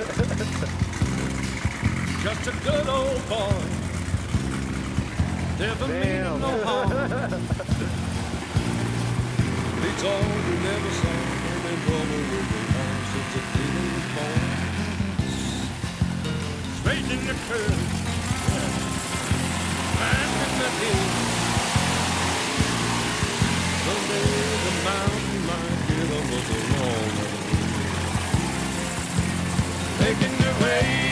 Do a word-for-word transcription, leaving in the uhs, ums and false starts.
Just a good old boy. Never meaning no harm. It's all we never saw. And then trouble will be gone since the day he was born. Straightening the curves. Climbing the hills. Someday the mountain might get up with the wall. Making your way.